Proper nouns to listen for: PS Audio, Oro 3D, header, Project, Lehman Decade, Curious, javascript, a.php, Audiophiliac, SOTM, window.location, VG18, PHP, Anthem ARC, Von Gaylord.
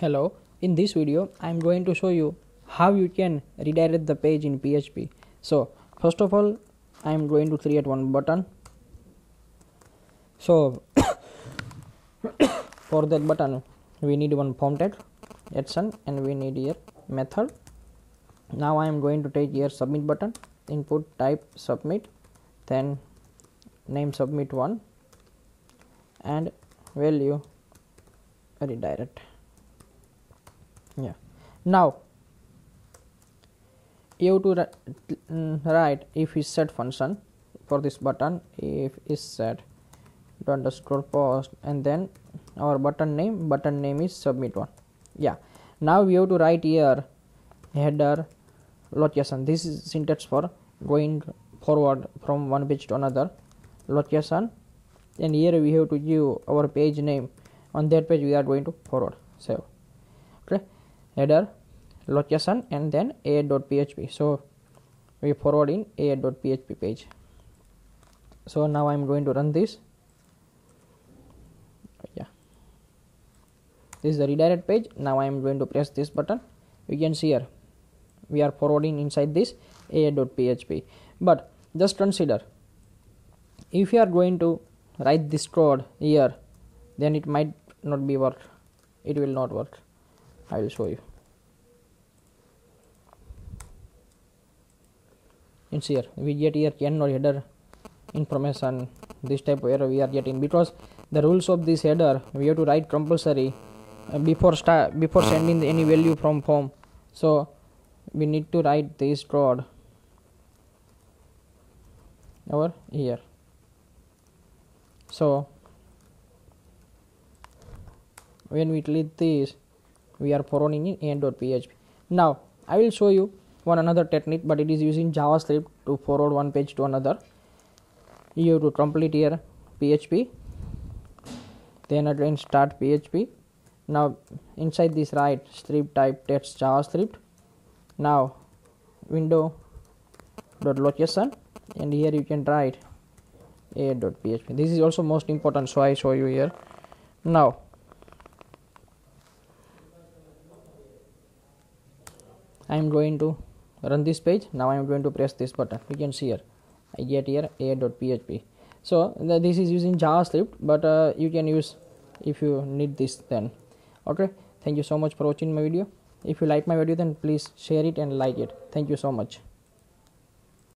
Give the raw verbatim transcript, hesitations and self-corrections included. Hello, in this video I am going to show you how you can redirect the page in P H P. So first of all I am going to create one button. So for that button we need one form tag action and we need here method. Now I am going to take here submit button, input type submit, then name submit one and value redirect. Yeah, now you have to write if isset function for this button, if isset underscore post, and then our button name button name is submit one. Yeah, now we have to write here header location. This is syntax for going forward from one page to another location, and here we have to give our page name. On that page we are going to forward save. Okay, header location and then a dot p h p. So we forward in a dot p h p page. So now I am going to run this. Yeah, this is the redirect page. Now I am going to press this button. You can see here we are forwarding inside this a dot p h p. But just consider, if you are going to write this code here, then it might not be work. It will not work. I will show you. It's here we get here cannot header information. This type of error we are getting because the rules of this header we have to write compulsory uh, before start before sending the, any value from form. So we need to write this code over here. So when we delete this, we are forwarding in a dot p h p. Now I will show you one another technique, but it is using JavaScript to forward one page to another. You have to complete here P H P, then again start P H P. Now inside this write script type text JavaScript. Now window dot location, and here you can write a dot p h p. This is also most important, so I show you here. Now I am going to run this page. Now I am going to press this button. You can see here I get here a dot p h p. So the, this is using JavaScript, but uh, you can use if you need this then. Okay, thank you so much for watching my video. If you like my video then please share it and like it. Thank you so much.